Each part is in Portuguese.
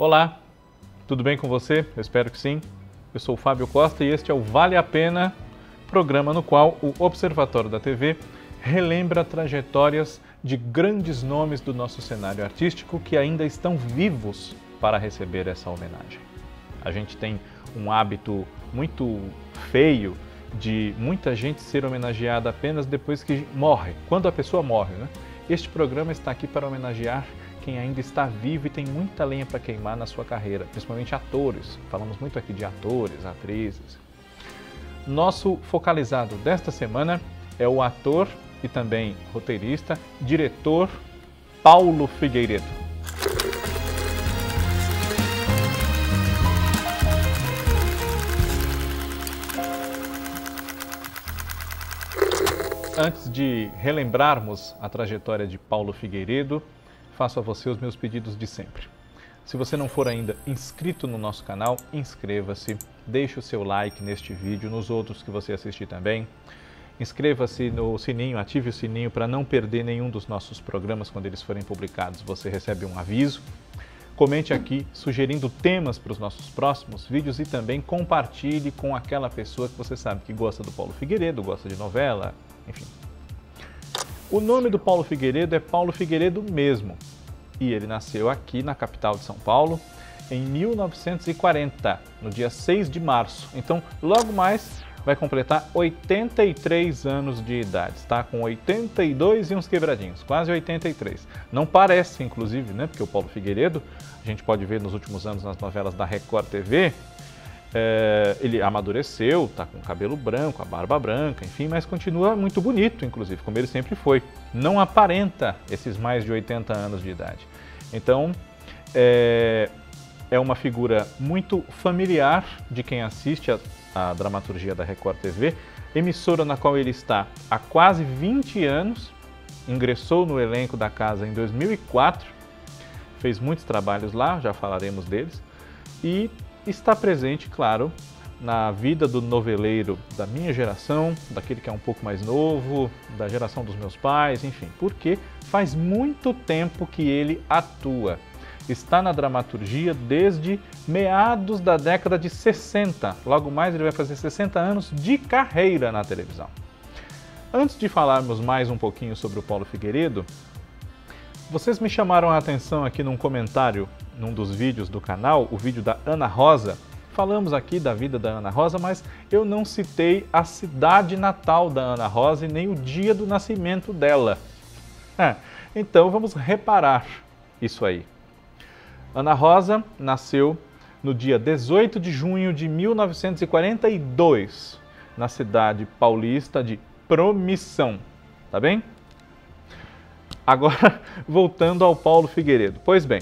Olá, tudo bem com você? Eu espero que sim. Eu sou o Fábio Costa e este é o Vale a Pena, programa no qual o Observatório da TV relembra trajetórias de grandes nomes do nosso cenário artístico que ainda estão vivos para receber essa homenagem. A gente tem um hábito muito feio de muita gente ser homenageada apenas depois que morre, quando a pessoa morre, né? Este programa está aqui para homenagear quem ainda está vivo e tem muita lenha para queimar na sua carreira, principalmente atores. Falamos muito aqui de atores, atrizes. Nosso focalizado desta semana é o ator e também roteirista, diretor Paulo Figueiredo. Antes de relembrarmos a trajetória de Paulo Figueiredo, faço a você os meus pedidos de sempre. Se você não for ainda inscrito no nosso canal, inscreva-se, deixe o seu like neste vídeo, nos outros que você assistir também. Inscreva-se no sininho, ative o sininho para não perder nenhum dos nossos programas. Quando eles forem publicados, você recebe um aviso. Comente aqui sugerindo temas para os nossos próximos vídeos e também compartilhe com aquela pessoa que você sabe que gosta do Paulo Figueiredo, gosta de novela, enfim. O nome do Paulo Figueiredo é Paulo Figueiredo mesmo. E ele nasceu aqui na capital de São Paulo em 1940, no dia 6 de março. Então, logo mais vai completar 83 anos de idade. Está com 82 e uns quebradinhos, quase 83. Não parece, inclusive, né? Porque o Paulo Figueiredo, a gente pode ver nos últimos anos nas novelas da Record TV, ele amadureceu, está com o cabelo branco, a barba branca, enfim, mas continua muito bonito, inclusive, como ele sempre foi. Não aparenta esses mais de 80 anos de idade. Então, é uma figura muito familiar de quem assiste a dramaturgia da Record TV, emissora na qual ele está há quase 20 anos, ingressou no elenco da casa em 2004, fez muitos trabalhos lá, já falaremos deles, e está presente, claro, na vida do noveleiro da minha geração, daquele que é um pouco mais novo, da geração dos meus pais, enfim, porque faz muito tempo que ele atua. Está na dramaturgia desde meados da década de 60. Logo mais ele vai fazer 60 anos de carreira na televisão. Antes de falarmos mais um pouquinho sobre o Paulo Figueiredo, vocês me chamaram a atenção aqui num comentário, num dos vídeos do canal, o vídeo da Ana Rosa. Falamos aqui da vida da Ana Rosa, mas eu não citei a cidade natal da Ana Rosa e nem o dia do nascimento dela. Então vamos reparar isso aí. Ana Rosa nasceu no dia 18 de junho de 1942, na cidade paulista de Promissão, tá bem? Agora, voltando ao Paulo Figueiredo. Pois bem,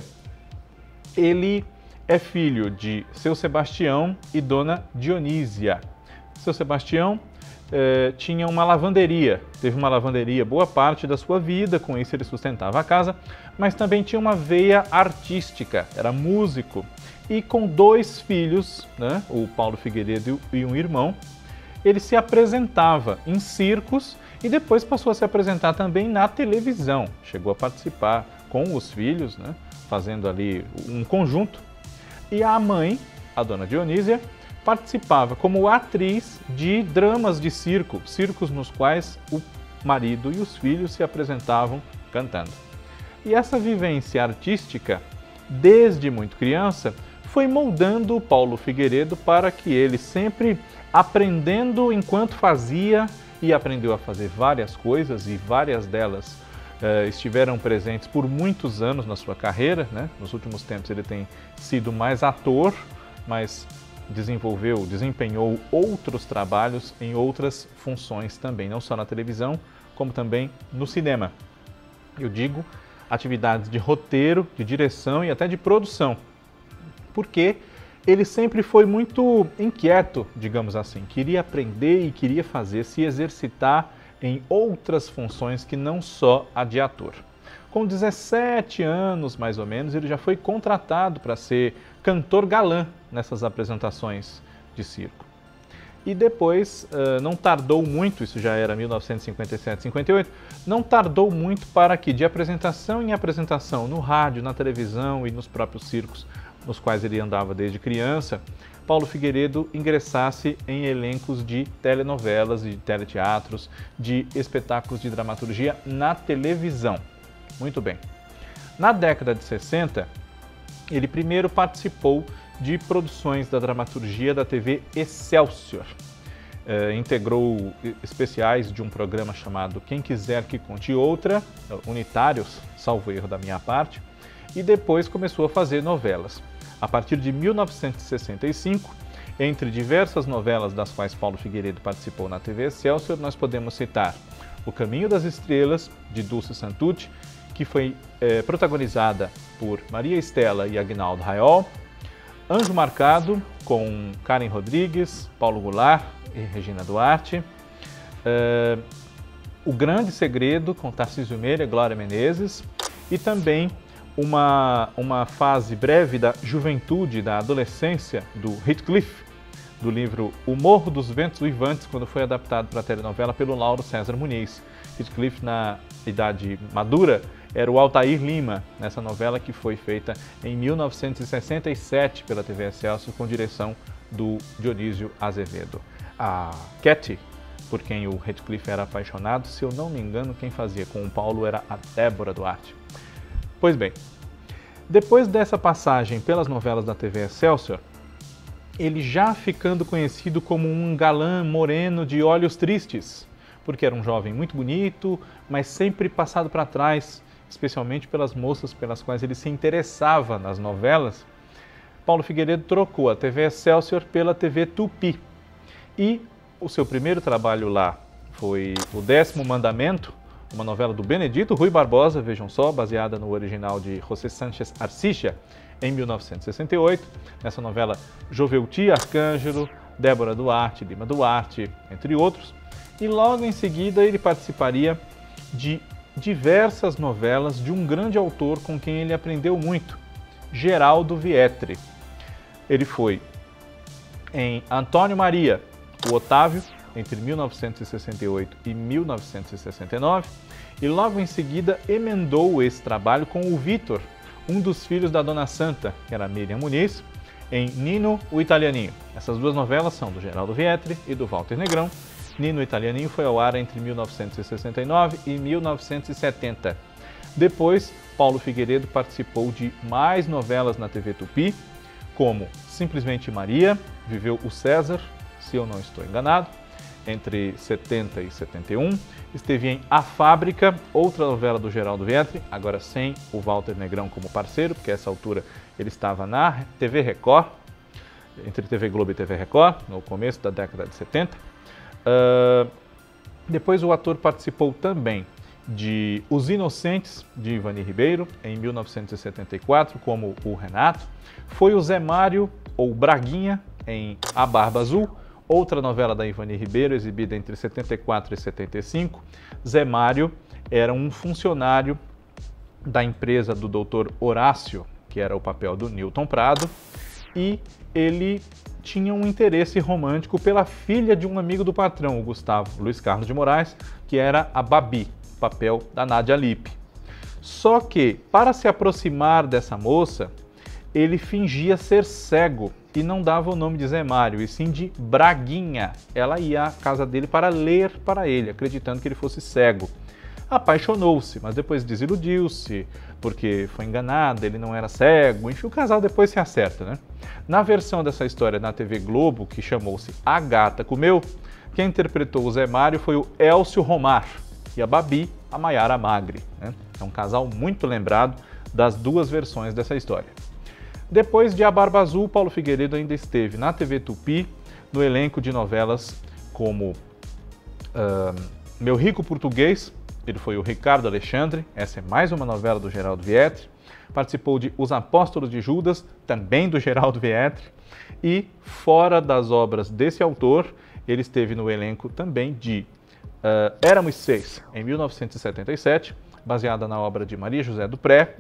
ele é filho de seu Sebastião e dona Dionísia. Seu Sebastião tinha uma lavanderia, teve uma lavanderia boa parte da sua vida, com isso ele sustentava a casa, mas também tinha uma veia artística, era músico. E com dois filhos, né, o Paulo Figueiredo e um irmão, ele se apresentava em circos e depois passou a se apresentar também na televisão. Chegou a participar com os filhos, né, fazendo ali um conjunto. E a mãe, a dona Dionísia, participava como atriz de dramas de circo, circos nos quais o marido e os filhos se apresentavam cantando. E essa vivência artística, desde muito criança, foi moldando o Paulo Figueiredo para que ele, sempre aprendendo enquanto fazia, e aprendeu a fazer várias coisas, e várias delas estiveram presentes por muitos anos na sua carreira, né? Nos últimos tempos ele tem sido mais ator, mas desempenhou outros trabalhos em outras funções também, não só na televisão, como também no cinema. Eu digo atividades de roteiro, de direção e até de produção, porque ele sempre foi muito inquieto, digamos assim, queria aprender e queria fazer, se exercitar em outras funções que não só a de ator. Com 17 anos, mais ou menos, ele já foi contratado para ser cantor galã nessas apresentações de circo. E depois, não tardou muito, isso já era 1957, 58, não tardou muito para que, de apresentação em apresentação, no rádio, na televisão e nos próprios circos, nos quais ele andava desde criança, Paulo Figueiredo ingressasse em elencos de telenovelas, de teleteatros, de espetáculos de dramaturgia na televisão. Muito bem. Na década de 60, ele primeiro participou de produções da dramaturgia da TV Excelsior. Integrou especiais de um programa chamado Quem Quiser Que Conte Outra, unitários, salvo erro da minha parte, e depois começou a fazer novelas. A partir de 1965, entre diversas novelas das quais Paulo Figueiredo participou na TV Excelsior, nós podemos citar O Caminho das Estrelas, de Dulce Santucci, que foi protagonizada por Maria Estela e Agnaldo Raiol, Anjo Marcado, com Karen Rodrigues, Paulo Goulart e Regina Duarte, O Grande Segredo, com Tarcísio Meira e Glória Menezes, e também uma fase breve da juventude, da adolescência, do Heathcliff, do livro O Morro dos Ventos Uivantes, quando foi adaptado para a telenovela pelo Lauro César Muniz. Heathcliff, na idade madura, era o Altair Lima, nessa novela que foi feita em 1967 pela TV Excelsior, com direção do Dionísio Azevedo. A Cat, por quem o Heathcliff era apaixonado, se eu não me engano, quem fazia com o Paulo era a Débora Duarte. Pois bem, depois dessa passagem pelas novelas da TV Excelsior, ele já ficando conhecido como um galã moreno de olhos tristes, porque era um jovem muito bonito, mas sempre passado para trás, especialmente pelas moças pelas quais ele se interessava nas novelas. Paulo Figueiredo trocou a TV Excelsior pela TV Tupi. E o seu primeiro trabalho lá foi O Décimo Mandamento, uma novela do Benedito Rui Barbosa, vejam só, baseada no original de José Sánchez Arcija, em 1968. Nessa novela, Joveuti Arcângelo, Débora Duarte, Lima Duarte, entre outros. E logo em seguida ele participaria de diversas novelas de um grande autor com quem ele aprendeu muito, Geraldo Vietri. Ele foi em Antônio Maria, o Otávio, entre 1968 e 1969, e logo em seguida emendou esse trabalho com o Vitor, um dos filhos da Dona Santa, que era Miriam Muniz, em Nino, o Italianinho. Essas duas novelas são do Geraldo Vietri e do Walter Negrão. Nino, o Italianinho foi ao ar entre 1969 e 1970. Depois, Paulo Figueiredo participou de mais novelas na TV Tupi, como Simplesmente Maria, viveu o César, se eu não estou enganado, entre 70 e 71. Esteve em A Fábrica, outra novela do Geraldo Vietri, agora sem o Walter Negrão como parceiro, porque a essa altura ele estava na TV Record, entre TV Globo e TV Record, no começo da década de 70. Depois o ator participou também de Os Inocentes, de Ivani Ribeiro, em 1974, como o Renato. Foi o Zé Mário, ou Braguinha, em A Barba Azul, outra novela da Ivani Ribeiro, exibida entre 74 e 75. Zé Mário era um funcionário da empresa do Dr. Horácio, que era o papel do Newton Prado, e ele tinha um interesse romântico pela filha de um amigo do patrão, o Gustavo Luiz Carlos de Moraes, que era a Babi, papel da Nádia Lippe. Só que, para se aproximar dessa moça, ele fingia ser cego e não dava o nome de Zé Mário, e sim de Braguinha. Ela ia à casa dele para ler para ele, acreditando que ele fosse cego. Apaixonou-se, mas depois desiludiu-se, porque foi enganada, ele não era cego, enfim, o casal depois se acerta, né? Na versão dessa história na TV Globo, que chamou-se A Gata Comeu, quem interpretou o Zé Mário foi o Elcio Romar e a Babi, a Maiara Magre, né? É um casal muito lembrado das duas versões dessa história. Depois de A Barba Azul, Paulo Figueiredo ainda esteve na TV Tupi, no elenco de novelas como Meu Rico Português, ele foi o Ricardo Alexandre, essa é mais uma novela do Geraldo Vietri. Participou de Os Apóstolos de Judas, também do Geraldo Vietri. E, fora das obras desse autor, ele esteve no elenco também de Éramos Seis, em 1977, baseada na obra de Maria José do Pré,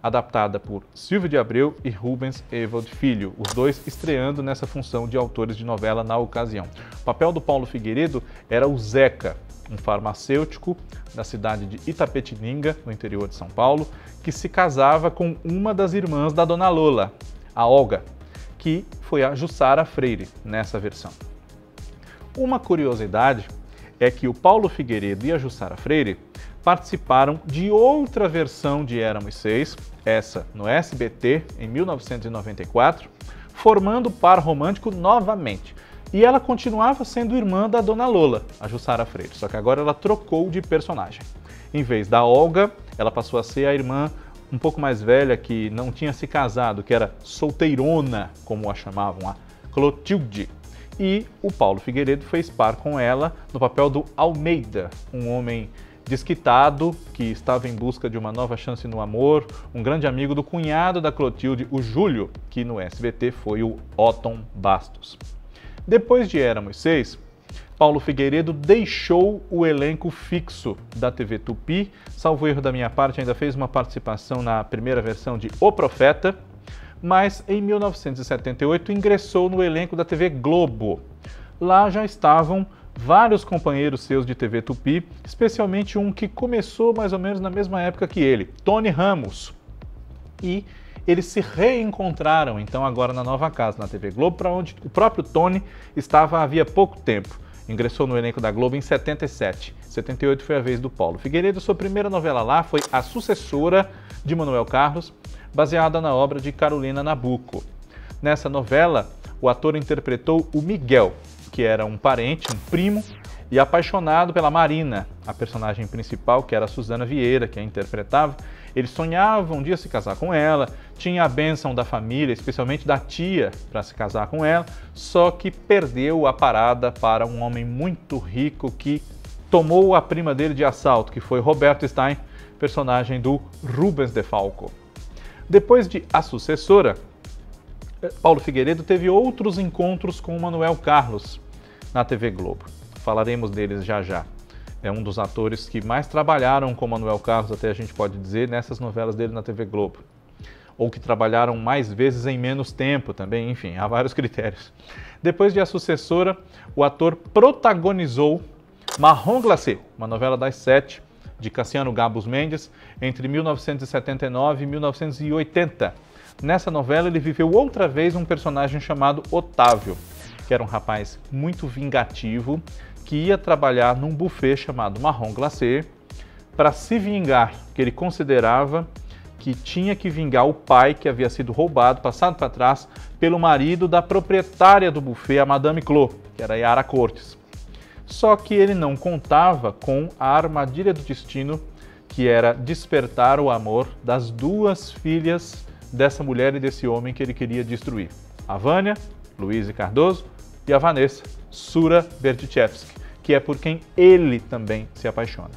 adaptada por Silvio de Abreu e Rubens Ewald Filho, os dois estreando nessa função de autores de novela na ocasião. O papel do Paulo Figueiredo era o Zeca, um farmacêutico da cidade de Itapetininga, no interior de São Paulo, que se casava com uma das irmãs da Dona Lola, a Olga, que foi a Jussara Freire nessa versão. Uma curiosidade é que o Paulo Figueiredo e a Jussara Freire participaram de outra versão de Éramos Seis, essa no SBT, em 1994, formando o par romântico novamente. E ela continuava sendo irmã da Dona Lola, a Jussara Freire, só que agora ela trocou de personagem. Em vez da Olga, ela passou a ser a irmã um pouco mais velha, que não tinha se casado, que era solteirona, como a chamavam, a Clotilde. E o Paulo Figueiredo fez par com ela no papel do Almeida, um homem desquitado que estava em busca de uma nova chance no amor, um grande amigo do cunhado da Clotilde, o Júlio, que no SBT foi o Otton Bastos. Depois de Éramos Seis, Paulo Figueiredo deixou o elenco fixo da TV Tupi, salvo erro da minha parte, ainda fez uma participação na primeira versão de O Profeta, mas em 1978 ingressou no elenco da TV Globo. Lá já estavam vários companheiros seus de TV Tupi, especialmente um que começou mais ou menos na mesma época que ele, Tony Ramos. E eles se reencontraram, então, agora na nova casa, na TV Globo, para onde o próprio Tony estava havia pouco tempo. Ingressou no elenco da Globo em 77. 78 foi a vez do Paulo Figueiredo. Sua primeira novela lá foi A Sucessora, de Manuel Carlos, baseada na obra de Carolina Nabucco. Nessa novela, o ator interpretou o Miguel, que era um parente, um primo, e apaixonado pela Marina, a personagem principal, que era a Suzana Vieira, que a interpretava. Ele sonhava um dia se casar com ela, tinha a bênção da família, especialmente da tia, para se casar com ela, só que perdeu a parada para um homem muito rico que tomou a prima dele de assalto, que foi Roberto Stein, personagem do Rubens de Falco. Depois de A Sucessora, Paulo Figueiredo teve outros encontros com o Manuel Carlos na TV Globo. Falaremos deles já já. É um dos atores que mais trabalharam com Manuel Carlos, até a gente pode dizer, nessas novelas dele na TV Globo. Ou que trabalharam mais vezes em menos tempo também, enfim, há vários critérios. Depois de A Sucessora, o ator protagonizou Marrom Glacé, uma novela das 7, de Cassiano Gabus Mendes, entre 1979 e 1980. Nessa novela, ele viveu outra vez um personagem chamado Otávio, que era um rapaz muito vingativo, que ia trabalhar num buffet chamado Marrom Glacé para se vingar, que ele considerava que tinha que vingar o pai que havia sido roubado, passado para trás, pelo marido da proprietária do buffet, a Madame Clô, que era Yara Cortes. Só que ele não contava com a armadilha do destino, que era despertar o amor das duas filhas dessa mulher e desse homem que ele queria destruir. A Vânia, Luiz Cardoso, e a Vanessa, Sura Berdichevsky, que é por quem ele também se apaixona.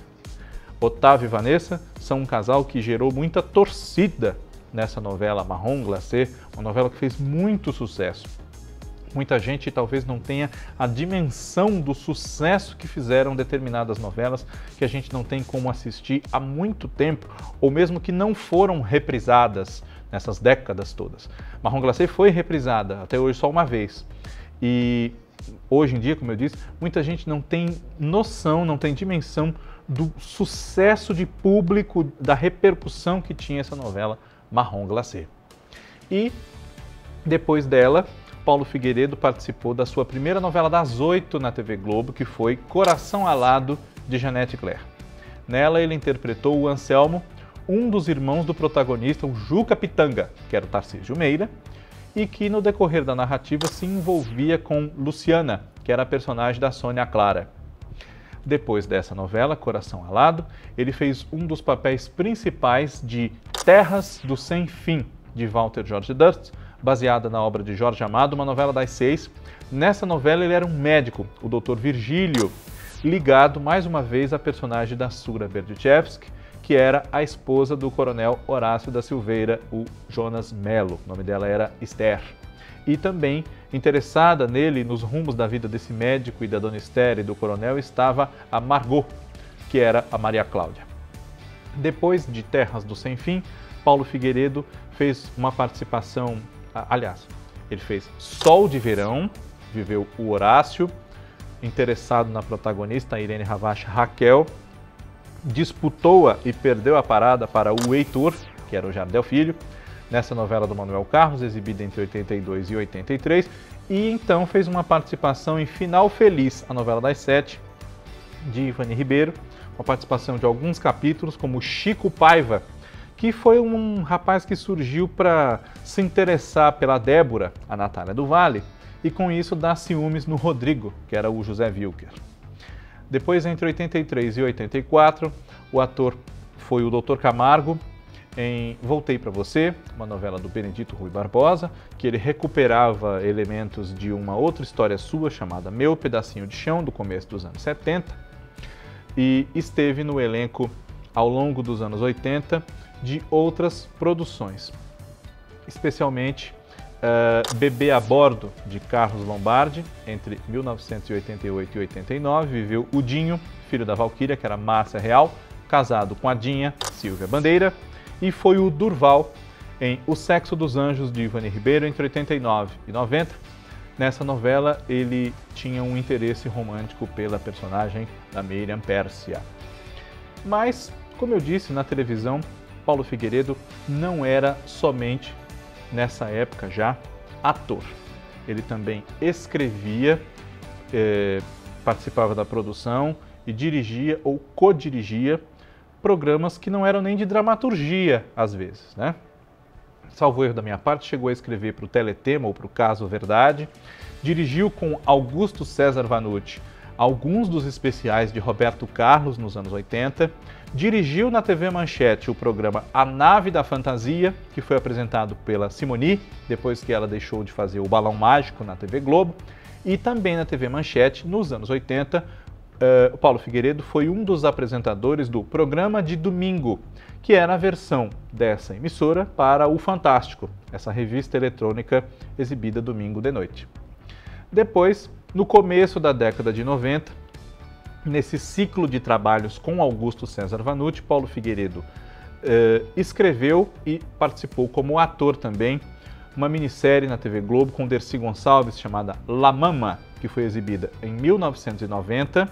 Otávio e Vanessa são um casal que gerou muita torcida nessa novela Marrom Glacé, uma novela que fez muito sucesso. Muita gente talvez não tenha a dimensão do sucesso que fizeram determinadas novelas que a gente não tem como assistir há muito tempo, ou mesmo que não foram reprisadas nessas décadas todas. Marrom Glacé foi reprisada, até hoje só uma vez. E hoje em dia, como eu disse, muita gente não tem noção, não tem dimensão do sucesso de público, da repercussão que tinha essa novela Marrom Glacé. E depois dela, Paulo Figueiredo participou da sua primeira novela das 8 na TV Globo, que foi Coração Alado, de Jeanette Claire. Nela ele interpretou o Anselmo, um dos irmãos do protagonista, o Juca Pitanga, que era o Tarcísio Meira, e que no decorrer da narrativa se envolvia com Luciana, que era a personagem da Sônia Clara. Depois dessa novela, Coração Alado, ele fez um dos papéis principais de Terras do Sem Fim, de Walter George Durst, baseada na obra de Jorge Amado, uma novela das 6. Nessa novela ele era um médico, o Dr. Virgílio, ligado mais uma vez à personagem da Sura Berdichevsky, que era a esposa do coronel Horácio da Silveira, o Jonas Melo. O nome dela era Esther. E também, interessada nele, nos rumos da vida desse médico e da dona Esther e do coronel, estava a Margot, que era a Maria Cláudia. Depois de Terras do Sem Fim, Paulo Figueiredo fez uma participação... Aliás, ele fez Sol de Verão, viveu o Horácio, interessado na protagonista, a Irene Havashi Raquel, disputou-a e perdeu a parada para o Heitor, que era o Jardel Filho. nessa novela do Manuel Carlos, exibida entre 82 e 83, e então fez uma participação em Final Feliz, a novela das 7, de Ivani Ribeiro, uma participação de alguns capítulos, como Chico Paiva, que foi um rapaz que surgiu para se interessar pela Débora, a Natália do Vale, e com isso dar ciúmes no Rodrigo, que era o José Wilker. Depois, entre 83 e 84, o ator foi o Dr. Camargo em Voltei para Você, uma novela do Benedito Rui Barbosa, que ele recuperava elementos de uma outra história sua chamada Meu Pedacinho de Chão, do começo dos anos 70, e esteve no elenco ao longo dos anos 80 de outras produções, especialmente Bebê a Bordo, de Carlos Lombardi, entre 1988 e 89, viveu o Dinho, filho da Valquíria, que era Márcia Real, casado com a Dinha, Silvia Bandeira, e foi o Durval em O Sexo dos Anjos, de Ivani Ribeiro, entre 89 e 90. Nessa novela, ele tinha um interesse romântico pela personagem da Miriam Pérsia. Mas, como eu disse, na televisão, Paulo Figueiredo não era somente, nessa época já, ator. Ele também escrevia, participava da produção e dirigia ou co-dirigia programas que não eram nem de dramaturgia, às vezes, né? Salvo erro da minha parte, chegou a escrever para o Teletema ou para o Caso Verdade, dirigiu com Augusto César Vanucci alguns dos especiais de Roberto Carlos nos anos 80, dirigiu na TV Manchete o programa A Nave da Fantasia, que foi apresentado pela Simoni, depois que ela deixou de fazer o Balão Mágico na TV Globo, e também na TV Manchete, nos anos 80, o Paulo Figueiredo foi um dos apresentadores do Programa de Domingo, que era a versão dessa emissora para o Fantástico, essa revista eletrônica exibida domingo de noite. Depois, no começo da década de 90, nesse ciclo de trabalhos com Augusto César Vanucci, Paulo Figueiredo escreveu e participou como ator também uma minissérie na TV Globo com Dercy Gonçalves chamada La Mama, que foi exibida em 1990.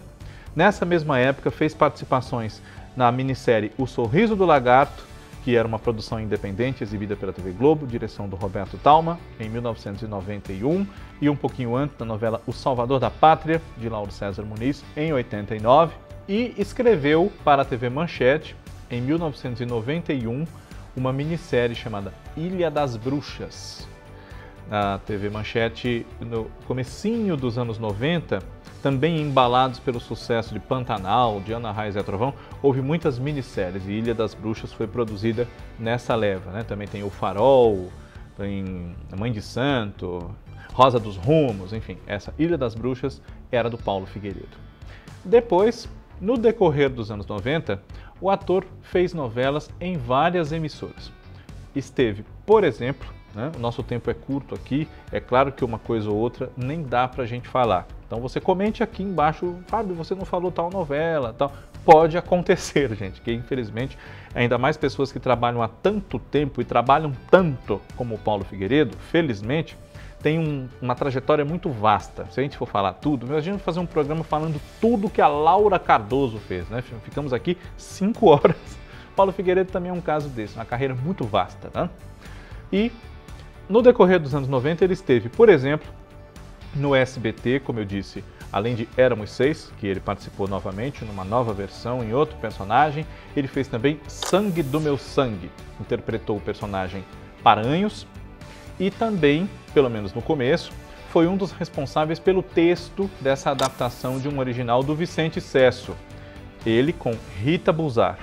Nessa mesma época fez participações na minissérie O Sorriso do Lagarto, que era uma produção independente exibida pela TV Globo, direção do Roberto Talma, em 1991, e um pouquinho antes da novela O Salvador da Pátria, de Lauro César Muniz, em 89, e escreveu para a TV Manchete, em 1991, uma minissérie chamada Ilha das Bruxas. Na TV Manchete, no comecinho dos anos 90, também embalados pelo sucesso de Pantanal, de Ana Raiz e Trovão, houve muitas minisséries e Ilha das Bruxas foi produzida nessa leva, né? Também tem O Farol, tem Mãe de Santo, Rosa dos Rumos, enfim, essa Ilha das Bruxas era do Paulo Figueiredo. Depois, no decorrer dos anos 90, o ator fez novelas em várias emissoras. Esteve, por exemplo, né? O nosso tempo é curto aqui, é claro que uma coisa ou outra nem dá pra gente falar. Então você comente aqui embaixo, Fábio, você não falou tal novela, tal. Pode acontecer, gente, que infelizmente, ainda mais pessoas que trabalham há tanto tempo e trabalham tanto como o Paulo Figueiredo, felizmente, tem uma trajetória muito vasta. Se a gente for falar tudo, imagina fazer um programa falando tudo que a Laura Cardoso fez, né? Ficamos aqui 5 horas. Paulo Figueiredo também é um caso desse, uma carreira muito vasta, né? E no decorrer dos anos 90 ele esteve, por exemplo, no SBT, como eu disse, além de Éramos Seis, que ele participou novamente numa nova versão, em outro personagem, ele fez também Sangue do Meu Sangue, interpretou o personagem Paranhos e também, pelo menos no começo, foi um dos responsáveis pelo texto dessa adaptação de um original do Vicente Cesso, ele com Rita Bulsar.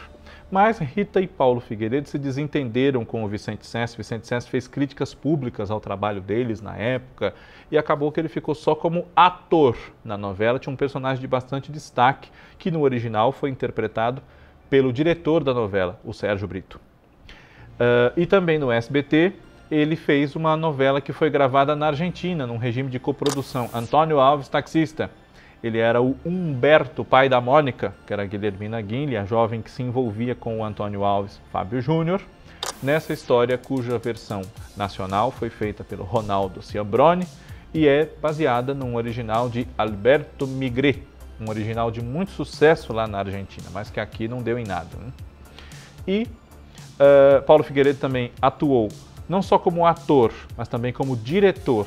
Mas Rita e Paulo Figueiredo se desentenderam com o Vicente Cesso. Vicente Cesso fez críticas públicas ao trabalho deles na época e acabou que ele ficou só como ator na novela. Tinha um personagem de bastante destaque que no original foi interpretado pelo diretor da novela, o Sérgio Brito. E também no SBT ele fez uma novela que foi gravada na Argentina, num regime de coprodução. Antônio Alves, taxista. Ele era o Humberto, pai da Mônica, que era a Guilhermina Guinle, a jovem que se envolvia com o Antônio Alves Fábio Júnior, nessa história cuja versão nacional foi feita pelo Ronaldo Ciambrone e é baseada num original de Alberto Migré, um original de muito sucesso lá na Argentina, mas que aqui não deu em nada, né? E Paulo Figueiredo também atuou não só como ator, mas também como diretor.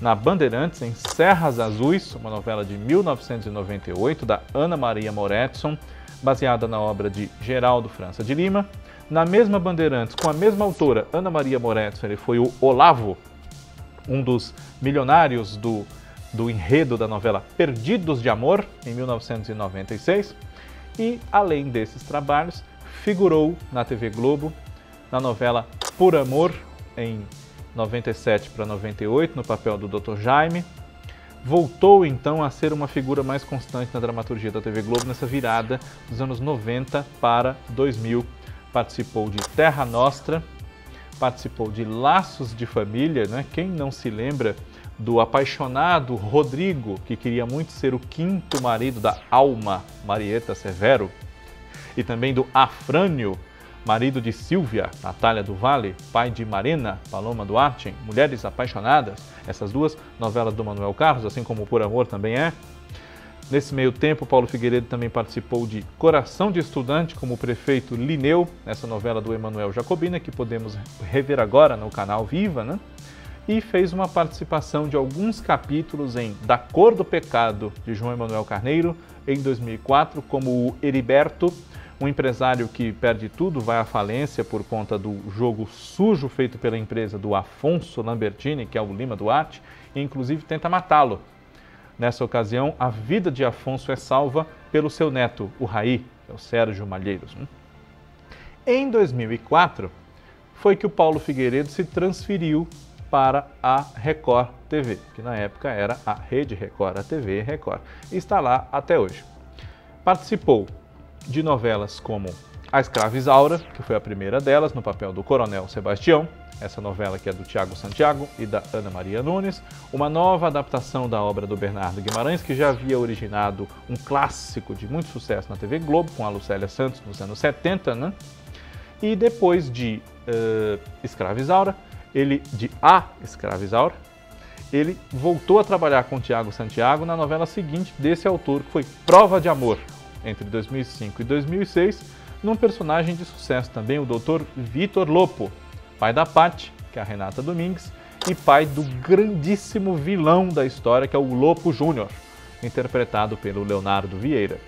Na Bandeirantes, em Serras Azuis, uma novela de 1998, da Ana Maria Moretson, baseada na obra de Geraldo França de Lima. Na mesma Bandeirantes, com a mesma autora, Ana Maria Moretson, ele foi o Olavo, um dos milionários do enredo da novela Perdidos de Amor, em 1996. E, além desses trabalhos, figurou na TV Globo, na novela Por Amor, em 97 para 98, no papel do Dr. Jaime. Voltou, então, a ser uma figura mais constante na dramaturgia da TV Globo nessa virada dos anos 90 para 2000. Participou de Terra Nostra, participou de Laços de Família, né? Quem não se lembra do apaixonado Rodrigo, que queria muito ser o quinto marido da Alma, Marieta Severo, e também do Afrânio, marido de Silvia, Natália do Vale, pai de Marina, Paloma Duarte, Mulheres Apaixonadas, essas duas novelas do Manuel Carlos, assim como Por Amor também é. Nesse meio tempo, Paulo Figueiredo também participou de Coração de Estudante, como o prefeito Lineu, essa novela do Emanuel Jacobina, que podemos rever agora no canal Viva, né? E fez uma participação de alguns capítulos em Da Cor do Pecado, de João Emanuel Carneiro, em 2004, como o Heriberto, um empresário que perde tudo, vai à falência por conta do jogo sujo feito pela empresa do Afonso Lambertini, que é o Lima Duarte, e inclusive tenta matá-lo. Nessa ocasião, a vida de Afonso é salva pelo seu neto, o Raí, que é o Sérgio Malheiros. Em 2004, foi que o Paulo Figueiredo se transferiu para a Record TV, que na época era a Rede Record, a TV Record, e está lá até hoje. Participou de novelas como A Escrava Isaura, que foi a primeira delas, no papel do Coronel Sebastião, essa novela que é do Tiago Santiago e da Ana Maria Nunes, uma nova adaptação da obra do Bernardo Guimarães, que já havia originado um clássico de muito sucesso na TV Globo, com a Lucélia Santos nos anos 70, né? E depois de A Escrava Isaura, ele voltou a trabalhar com o Tiago Santiago na novela seguinte desse autor, que foi Prova de Amor, entre 2005 e 2006, num personagem de sucesso também, o Dr. Vitor Lopo, pai da Paty, que é a Renata Domingues, e pai do grandíssimo vilão da história, que é o Lopo Júnior, interpretado pelo Leonardo Vieira.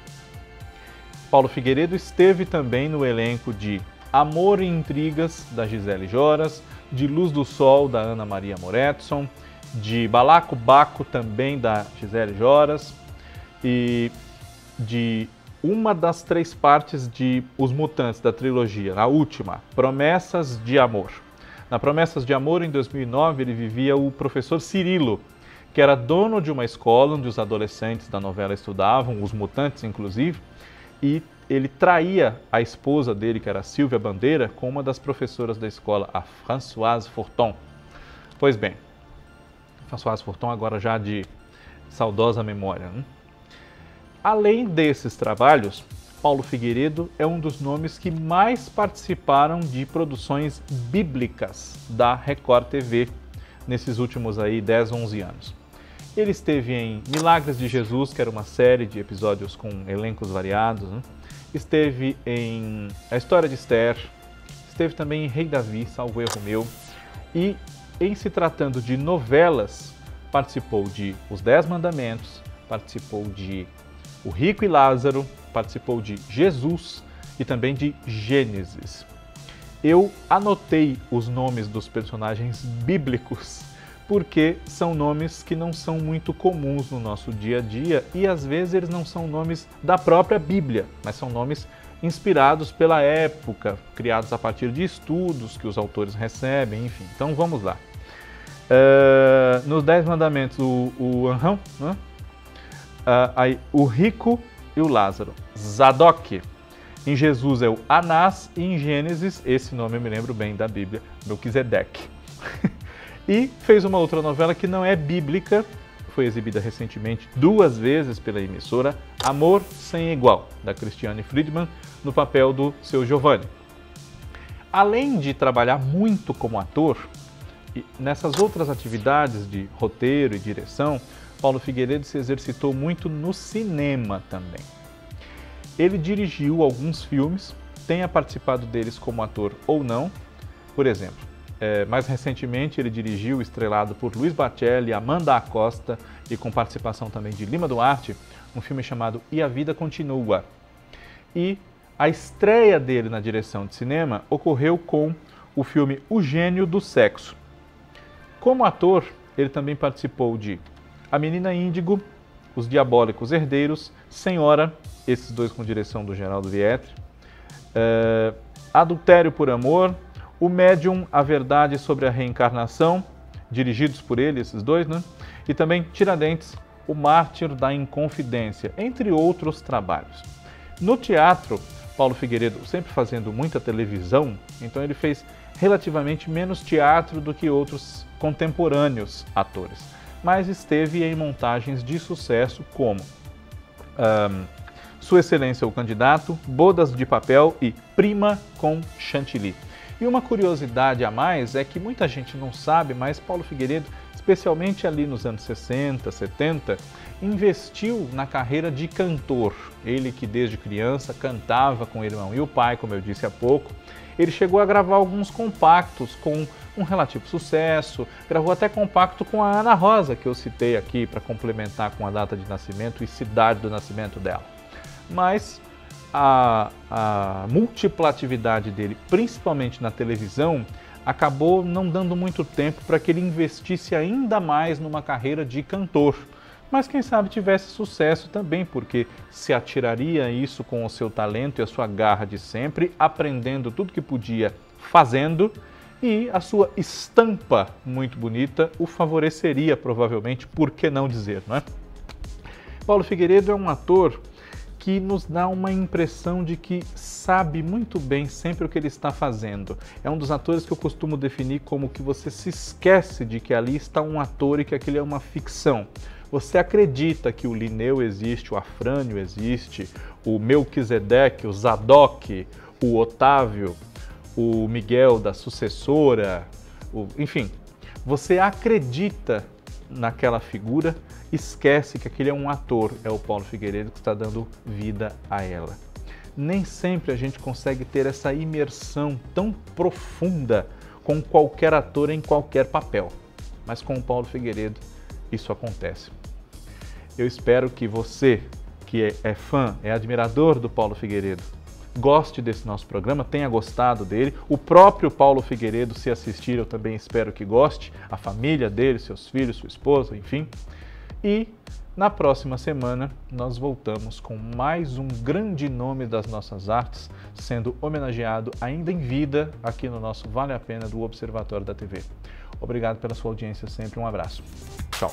Paulo Figueiredo esteve também no elenco de Amor e Intrigas, da Gisele Joras, de Luz do Sol, da Ana Maria Moretson, de Balaco Baco, também da Gisele Joras, e de uma das três partes de Os Mutantes, da trilogia, na última, Promessas de Amor. Na Promessas de Amor, em 2009, ele vivia o professor Cirilo, que era dono de uma escola onde os adolescentes da novela estudavam, os mutantes inclusive, e ele traía a esposa dele, que era Silvia Bandeira, com uma das professoras da escola, a Françoise Forton. Pois bem, Françoise Forton agora já de saudosa memória, né? Além desses trabalhos, Paulo Figueiredo é um dos nomes que mais participaram de produções bíblicas da Record TV nesses últimos aí 10, 11 anos. Ele esteve em Milagres de Jesus, que era uma série de episódios com elencos variados, né? Esteve em A História de Esther, esteve também em Rei Davi, salvo erro meu, e em se tratando de novelas, participou de Os 10 Mandamentos, participou de O Rico e Lázaro, participou de Jesus e também de Gênesis. Eu anotei os nomes dos personagens bíblicos porque são nomes que não são muito comuns no nosso dia a dia e às vezes eles não são nomes da própria Bíblia, mas são nomes inspirados pela época, criados a partir de estudos que os autores recebem, enfim. Então vamos lá. Nos 10 Mandamentos, o Anrão, né? Aí, o rico e o Lázaro, Zadok. Em Jesus é o Anás e em Gênesis, esse nome eu me lembro bem da Bíblia, Melquisedeque. E fez uma outra novela que não é bíblica, foi exibida recentemente duas vezes pela emissora, Amor Sem Igual, da Christiane Friedman, no papel do seu Giovanni. Além de trabalhar muito como ator, e nessas outras atividades de roteiro e direção, Paulo Figueiredo se exercitou muito no cinema também. Ele dirigiu alguns filmes, tenha participado deles como ator ou não. Por exemplo, Mais recentemente, ele dirigiu, estrelado por Luiz Baccelli, Amanda Acosta e com participação também de Lima Duarte, um filme chamado E a Vida Continua. E a estreia dele na direção de cinema ocorreu com o filme O Gênio do Sexo. Como ator, ele também participou de A Menina Índigo, Os Diabólicos Herdeiros, Senhora, esses dois com direção do Geraldo Vietri, Adultério por Amor, O Médium, A Verdade sobre a Reencarnação, dirigidos por ele, esses dois, né? E também Tiradentes, O Mártir da Inconfidência, entre outros trabalhos. No teatro, Paulo Figueiredo sempre fazendo muita televisão, então ele fez relativamente menos teatro do que outros contemporâneos atores, mas esteve em montagens de sucesso como Sua Excelência o Candidato, Bodas de Papel e Prima com Chantilly. E uma curiosidade a mais é que muita gente não sabe, mas Paulo Figueiredo, especialmente ali nos anos 60, 70, investiu na carreira de cantor. Ele que desde criança cantava com o irmão e o pai, como eu disse há pouco. Ele chegou a gravar alguns compactos com um relativo sucesso, gravou até compacto com a Ana Rosa, que eu citei aqui para complementar com a data de nascimento e cidade do nascimento dela. Mas a multiplatividade dele, principalmente na televisão, acabou não dando muito tempo para que ele investisse ainda mais numa carreira de cantor. Mas quem sabe tivesse sucesso também, porque se atiraria a isso com o seu talento e a sua garra de sempre, aprendendo tudo que podia fazendo, e a sua estampa muito bonita o favoreceria provavelmente, por que não dizer, não é? Paulo Figueiredo é um ator que nos dá uma impressão de que sabe muito bem sempre o que ele está fazendo. É um dos atores que eu costumo definir como que você se esquece de que ali está um ator e que aquilo é uma ficção. Você acredita que o Linneu existe, o Afrânio existe, o Melquisedeque, o Zadok, o Otávio, o Miguel da Sucessora, enfim. Você acredita naquela figura, esquece que aquele é um ator, é o Paulo Figueiredo que está dando vida a ela. Nem sempre a gente consegue ter essa imersão tão profunda com qualquer ator em qualquer papel, mas com o Paulo Figueiredo isso acontece. Eu espero que você, que é fã, é admirador do Paulo Figueiredo, goste desse nosso programa, tenha gostado dele. O próprio Paulo Figueiredo, se assistir, eu também espero que goste, a família dele, seus filhos, sua esposa, enfim. E na próxima semana nós voltamos com mais um grande nome das nossas artes sendo homenageado ainda em vida aqui no nosso Vale a Pena do Observatório da TV. Obrigado pela sua audiência sempre, um abraço. Tchau.